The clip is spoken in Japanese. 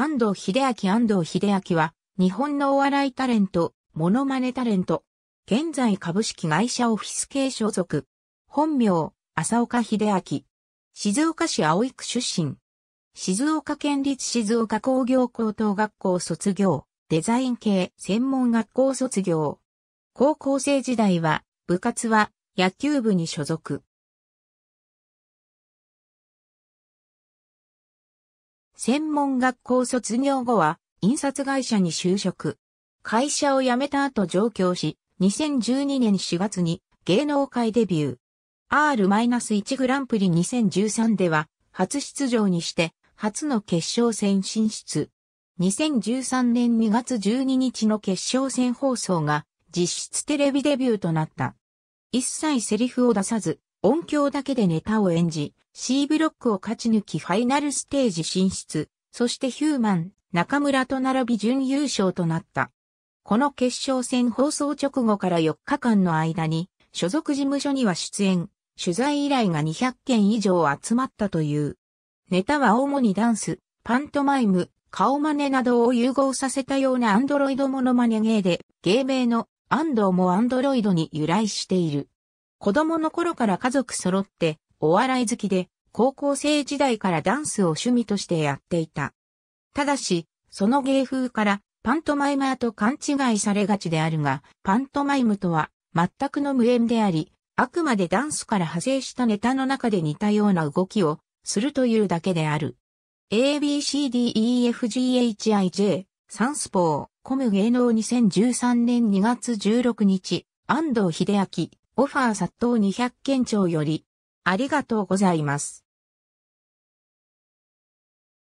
安藤秀明は、日本のお笑いタレント、モノマネタレント。現在株式会社オフィス系所属。本名、浅岡秀明。静岡市葵区出身。静岡県立静岡工業高等学校卒業。デザイン系専門学校卒業。高校生時代は、部活は野球部に所属。専門学校卒業後は、印刷会社に就職。会社を辞めた後上京し、2012年4月に芸能界デビュー。R-1 グランプリ2013では、初出場にして、初の決勝戦進出。2013年2月12日の決勝戦放送が、実質テレビデビューとなった。一切セリフを出さず、音響だけでネタを演じ、C ブロックを勝ち抜きファイナルステージ進出、そしてヒューマン、中村と並び準優勝となった。この決勝戦放送直後から4日間の間に、所属事務所には出演、取材依頼が200件以上集まったという。ネタは主にダンス、パントマイム、顔真似などを融合させたようなアンドロイドモノマネ芸で、芸名の安藤もアンドロイドに由来している。子供の頃から家族揃ってお笑い好きで、高校生時代からダンスを趣味としてやっていた。ただし、その芸風からパントマイマーと勘違いされがちであるが、パントマイムとは全くの無縁であり、あくまでダンスから派生したネタの中で似たような動きをするというだけである。ABCDEFGHIJ、サンスポー、コム芸能2013年2月16日、安藤秀明、オファー殺到200件超より、ありがとうございます。